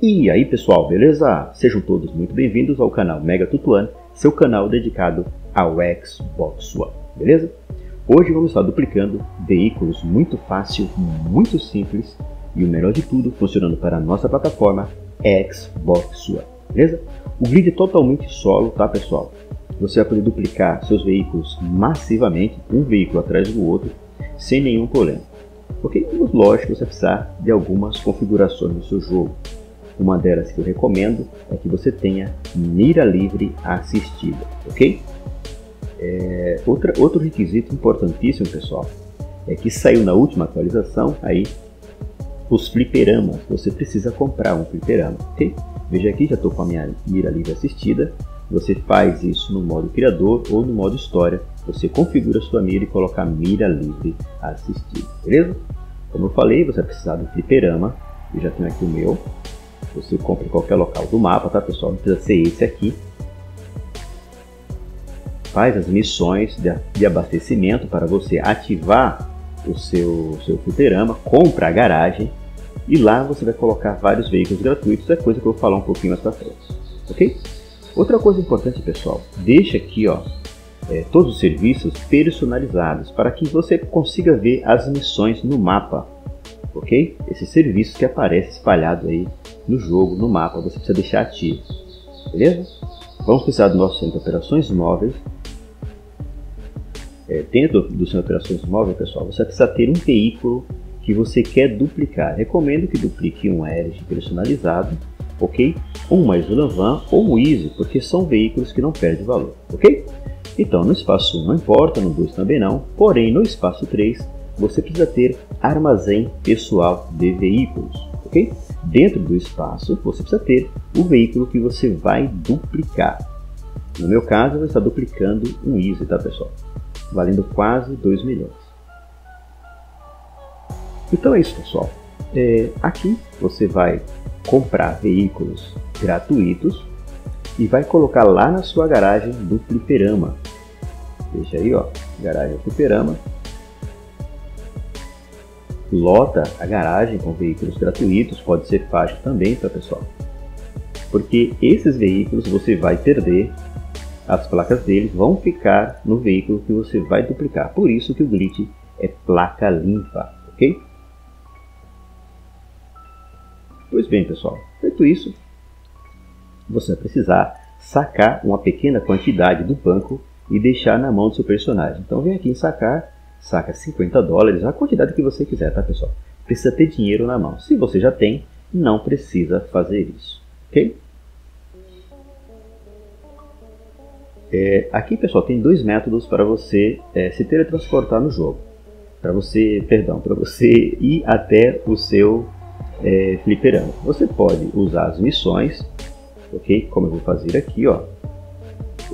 E aí pessoal, beleza? Sejam todos muito bem-vindos ao canal MegaTutoOne, seu canal dedicado ao Xbox One, beleza? Hoje vamos estar duplicando veículos muito fácil, muito simples e o melhor de tudo, funcionando para a nossa plataforma Xbox One, beleza? O grid é totalmente solo, tá pessoal? Você vai poder duplicar seus veículos massivamente, um veículo atrás do outro, sem nenhum problema. Ok? Lógico, você precisa de algumas configurações no seu jogo. Uma delas que eu recomendo é que você tenha mira livre assistida, ok? Outro requisito importantíssimo, pessoal, é que saiu na última atualização aí os fliperamas. Você precisa comprar um fliperama, ok? Veja aqui, já estou com a minha mira livre assistida. Você faz isso no modo criador ou no modo história. Você configura a sua mira e coloca a mira livre assistida, beleza? Como eu falei, você vai precisar do fliperama. Eu já tenho aqui o meu. Você compra em qualquer local do mapa, tá pessoal? Não precisa ser esse aqui. Faz as missões de abastecimento para você ativar o seu fliperama. Compra a garagem e lá você vai colocar vários veículos gratuitos. É coisa que eu vou falar um pouquinho mais para frente, ok? Outra coisa importante, pessoal, deixa aqui ó, todos os serviços personalizados para que você consiga ver as missões no mapa, ok? Esses serviços que aparecem espalhados aí no jogo, no mapa, você precisa deixar ativo, beleza? Vamos precisar do nosso centro de operações móveis. Dentro do centro de operações móveis, pessoal, você precisa ter um veículo que você quer duplicar. Recomendo que duplique um LG personalizado, ok? Uma Isuzu ou um Easy, porque são veículos que não perdem valor, ok? Então no espaço 1 não importa, no 2 também não, porém no espaço 3 você precisa ter armazém pessoal de veículos, ok? Dentro do espaço você precisa ter o veículo que você vai duplicar. No meu caso eu vou estar duplicando um Easy, tá pessoal? Valendo quase 2 milhões. Então é isso pessoal, aqui você vai comprar veículos gratuitos e vai colocar lá na sua garagem do fliperama. Deixa aí ó, garagem do fliperama. Lota a garagem com veículos gratuitos, pode ser faixa também, tá pessoal? Porque esses veículos você vai perder, as placas deles vão ficar no veículo que você vai duplicar. Por isso que o glitch é placa limpa, ok? Pois bem pessoal, feito isso, você vai precisar sacar uma pequena quantidade do banco e deixar na mão do seu personagem. Então vem aqui em sacar, saca 50 dólares, a quantidade que você quiser, tá pessoal? Precisa ter dinheiro na mão. Se você já tem, não precisa fazer isso, ok? Aqui pessoal, tem dois métodos para você se teletransportar no jogo. Para você ir até o seu... fliperama. Você pode usar as missões, ok? Como eu vou fazer aqui, ó,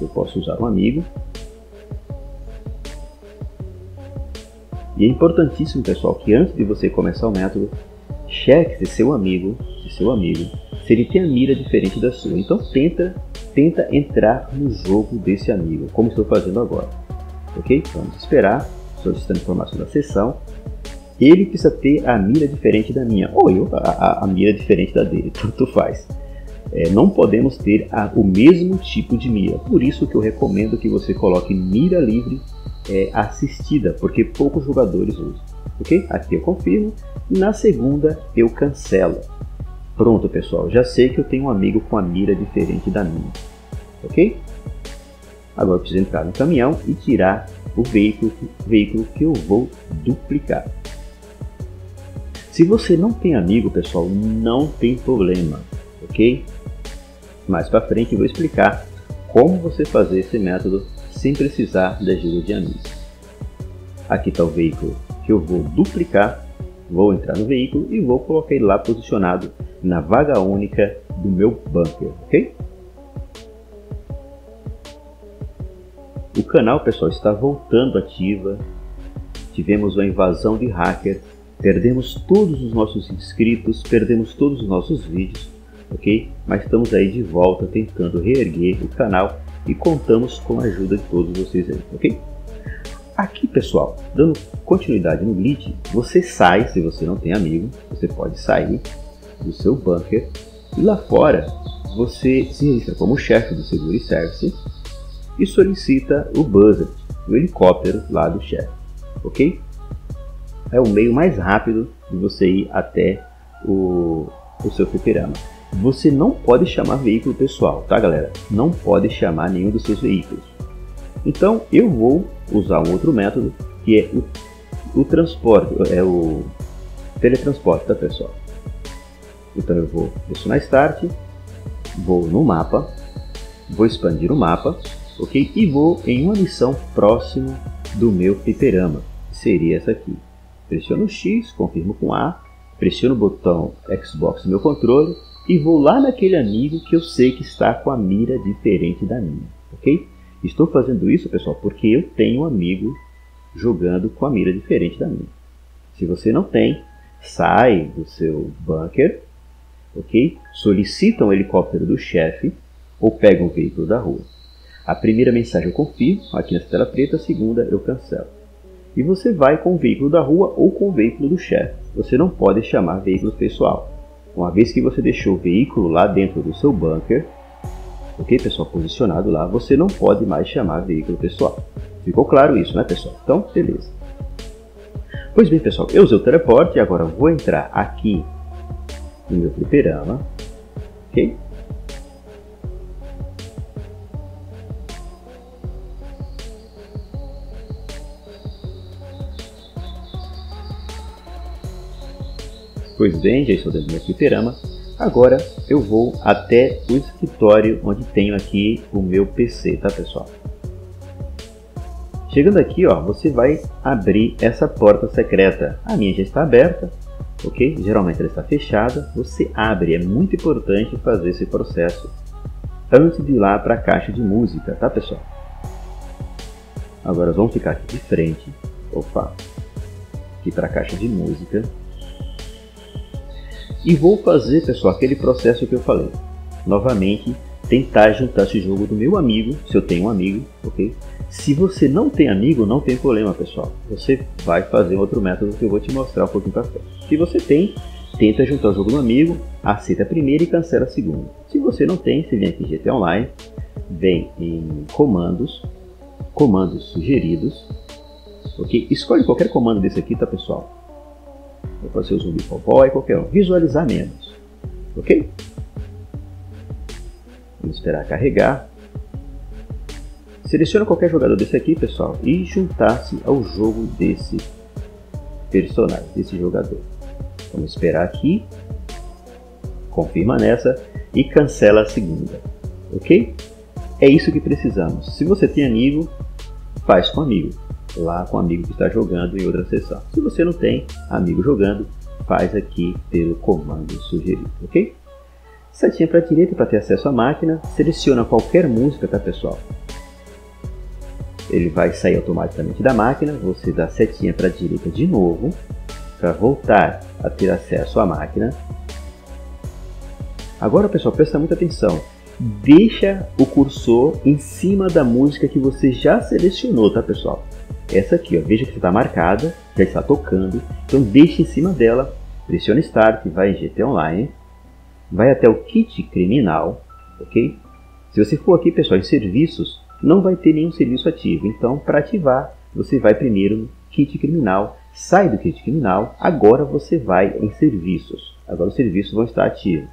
eu posso usar um amigo. E é importantíssimo, pessoal, que antes de você começar o método, cheque se seu amigo, se ele tem a mira diferente da sua. Então tenta entrar no jogo desse amigo, como estou fazendo agora, ok? Vamos esperar, solicitando informação da sessão. Ele precisa ter a mira diferente da minha, ou eu a mira diferente da dele, tanto faz. Não podemos ter o mesmo tipo de mira, por isso que eu recomendo que você coloque mira livre assistida, porque poucos jogadores usam, ok? Aqui eu confirmo, na segunda eu cancelo. Pronto pessoal, já sei que eu tenho um amigo com a mira diferente da minha, ok? Agora eu preciso entrar no caminhão e tirar o veículo que eu vou duplicar. Se você não tem amigo, pessoal, não tem problema, ok? Mais para frente eu vou explicar como você fazer esse método sem precisar da ajuda de amigos. Aqui está o veículo que eu vou duplicar, vou entrar no veículo e vou colocar ele lá posicionado na vaga única do meu bunker, ok? O canal, pessoal, está voltando ativa, tivemos uma invasão de hacker. Perdemos todos os nossos inscritos, perdemos todos os nossos vídeos, ok? Mas estamos aí de volta tentando reerguer o canal e contamos com a ajuda de todos vocês aí, ok? Aqui pessoal, dando continuidade no glitch, você sai, se você não tem amigo, você pode sair do seu bunker, e lá fora você se registra como chefe do Security Service e solicita o buzzer, o helicóptero lá do chefe, ok? É o meio mais rápido de você ir até o seu fliperama. Você não pode chamar veículo pessoal, tá galera? Não pode chamar nenhum dos seus veículos. Então eu vou usar um outro método, que é o teletransporte, tá pessoal? Então eu vou pressionar Start, vou no mapa, vou expandir o mapa, ok? E vou em uma missão próximo do meu fliperama, que seria essa aqui. Pressiono o X, confirmo com A, pressiono o botão Xbox no meu controle e vou lá naquele amigo que eu sei que está com a mira diferente da minha, ok? Estou fazendo isso, pessoal, porque eu tenho um amigo jogando com a mira diferente da minha. Se você não tem, sai do seu bunker, ok? Solicita um helicóptero do chefe ou pega um veículo da rua. A primeira mensagem eu confirmo aqui nessa tela preta, a segunda eu cancelo. E você vai com o veículo da rua ou com o veículo do chefe. Você não pode chamar veículo pessoal. Uma vez que você deixou o veículo lá dentro do seu bunker, ok pessoal, posicionado lá, você não pode mais chamar veículo pessoal. Ficou claro isso, né pessoal? Então, beleza. Pois bem pessoal, eu usei o teleporte e agora vou entrar aqui no meu fliperama, ok? Pois bem, já estou dentro do meu fliperama. Agora eu vou até o escritório onde tenho aqui o meu PC, tá pessoal? Chegando aqui, ó, você vai abrir essa porta secreta. A minha já está aberta, ok? Geralmente ela está fechada. Você abre, é muito importante fazer esse processo antes de ir lá para a caixa de música, tá pessoal? Agora vamos ficar aqui de frente, opa, aqui para a caixa de música. E vou fazer, pessoal, aquele processo que eu falei. Novamente, tentar juntar esse jogo do meu amigo, se eu tenho um amigo, ok? Se você não tem amigo, não tem problema, pessoal. Você vai fazer outro método que eu vou te mostrar um pouquinho para frente. Se você tem, tenta juntar o jogo do amigo, aceita a primeira e cancela a segunda. Se você não tem, você vem aqui em GTA Online, vem em Comandos, Comandos Sugeridos, ok? Escolhe qualquer comando desse aqui, tá, pessoal? Pode ser o zumbi cowboy, qualquer um. Visualizar menos, ok? Vamos esperar carregar. Seleciona qualquer jogador desse aqui, pessoal, e juntar-se ao jogo desse personagem, desse jogador. Vamos esperar aqui. Confirma nessa e cancela a segunda, ok? É isso que precisamos. Se você tem amigo, faz com amigo. Lá com o amigo que está jogando em outra sessão. Se você não tem amigo jogando, faz aqui pelo comando sugerido, ok? Setinha para a direita para ter acesso à máquina, seleciona qualquer música, tá pessoal? Ele vai sair automaticamente da máquina, você dá setinha para a direita de novo, para voltar a ter acesso à máquina. Agora pessoal, presta muita atenção. Deixa o cursor em cima da música que você já selecionou, tá pessoal? Essa aqui, ó, veja que está marcada, já está tocando, então deixe em cima dela, pressiona Start, vai em GTA Online, vai até o kit criminal, ok? Se você for aqui, pessoal, em serviços, não vai ter nenhum serviço ativo, então para ativar, você vai primeiro no kit criminal, sai do kit criminal, agora você vai em serviços, agora os serviços vão estar ativos,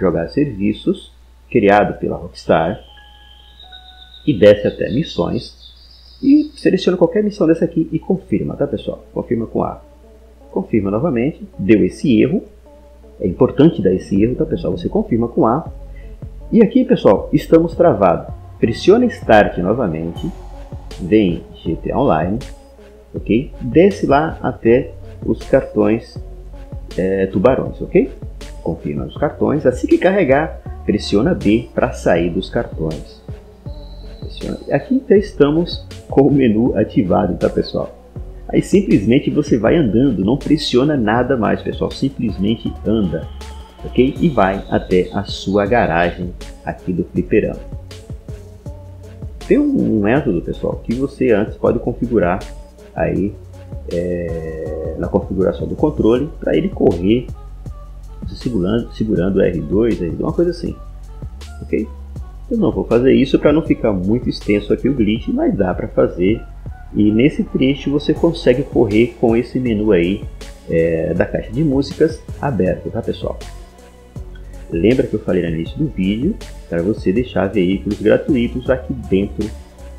jogar serviços, criado pela Rockstar, e desce até missões e seleciona qualquer missão dessa aqui e confirma, tá pessoal? Confirma com A, confirma novamente, deu esse erro, é importante dar esse erro, tá pessoal? Você confirma com A e aqui, pessoal, estamos travados, pressiona Start novamente, vem GTA Online, ok? Desce lá até os cartões tubarões, ok? Confirma os cartões, assim que carregar, pressiona B para sair dos cartões. Pressiona... Aqui já estamos com o menu ativado, tá pessoal? Aí simplesmente você vai andando, não pressiona nada mais, pessoal. Simplesmente anda, ok? E vai até a sua garagem aqui do fliperama. Tem um método, pessoal, que você antes pode configurar aí na configuração do controle para ele correr segurando R2, uma coisa assim, ok? Eu não vou fazer isso para não ficar muito extenso aqui o glitch, mas dá para fazer. E nesse trecho você consegue correr com esse menu aí da caixa de músicas aberto, tá pessoal? Lembra que eu falei no início do vídeo para você deixar veículos gratuitos aqui dentro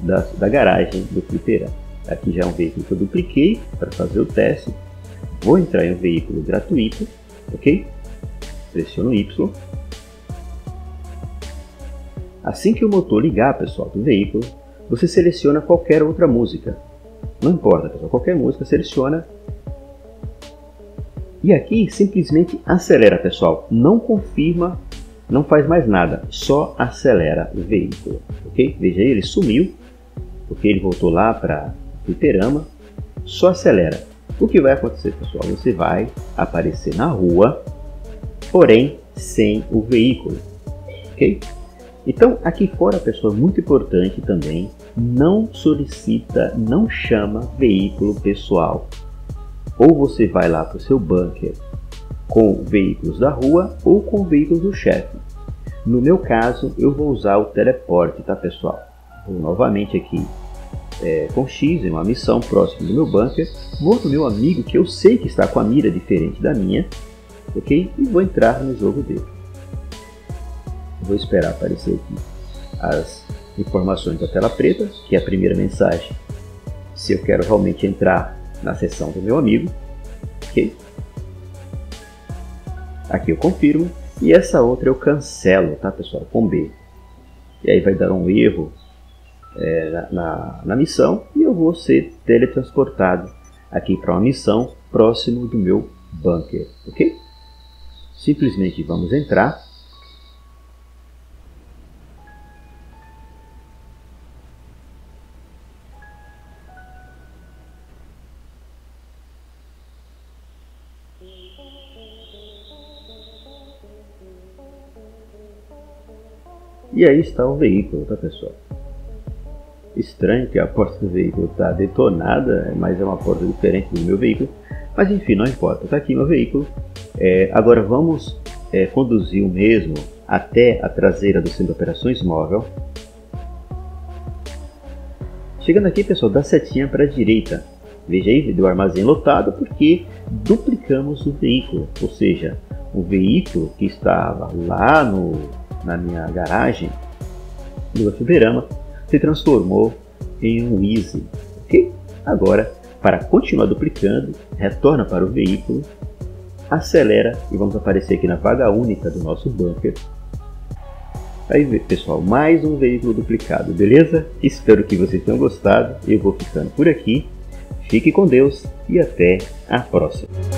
da garagem do fliperama. Aqui já é um veículo que eu dupliquei para fazer o teste. Vou entrar em um veículo gratuito, ok? Pressiono Y. Assim que o motor ligar, pessoal, do veículo, você seleciona qualquer outra música. Não importa, pessoal, qualquer música seleciona. E aqui simplesmente acelera, pessoal. Não confirma, não faz mais nada, só acelera o veículo, ok? Veja aí, ele sumiu, porque ele voltou lá para o fliperama. Só acelera. O que vai acontecer, pessoal? Você vai aparecer na rua, porém sem o veículo, ok? Então aqui fora, pessoal, muito importante também, não solicita, não chama veículo pessoal. Ou você vai lá para o seu bunker com veículos da rua ou com veículos do chefe. No meu caso, eu vou usar o teleporte, tá pessoal? Vou novamente aqui com X em uma missão próxima do meu bunker. Vou para o meu amigo que eu sei que está com a mira diferente da minha, ok? E vou entrar no jogo dele. Vou esperar aparecer aqui as informações da tela preta, que é a primeira mensagem, se eu quero realmente entrar na seção do meu amigo, ok? Aqui eu confirmo, e essa outra eu cancelo, tá pessoal, com B. E aí vai dar um erro na missão, e eu vou ser teletransportado aqui para uma missão próximo do meu bunker, ok? Simplesmente vamos entrar. E aí está o veículo, tá pessoal? Estranho que a porta do veículo está detonada, mas é uma porta diferente do meu veículo. Mas enfim, não importa, está aqui meu veículo. Agora vamos conduzir o mesmo até a traseira do centro de operações móvel. Chegando aqui, pessoal, da setinha para a direita. Veja aí, deu armazém lotado porque duplicamos o veículo. Ou seja, o veículo que estava lá na minha garagem do fliperama se transformou em um Easy, ok? Agora, para continuar duplicando, retorna para o veículo, acelera e vamos aparecer aqui na vaga única do nosso bunker. Aí, pessoal, mais um veículo duplicado, beleza? Espero que vocês tenham gostado. Eu vou ficando por aqui. Fique com Deus e até a próxima.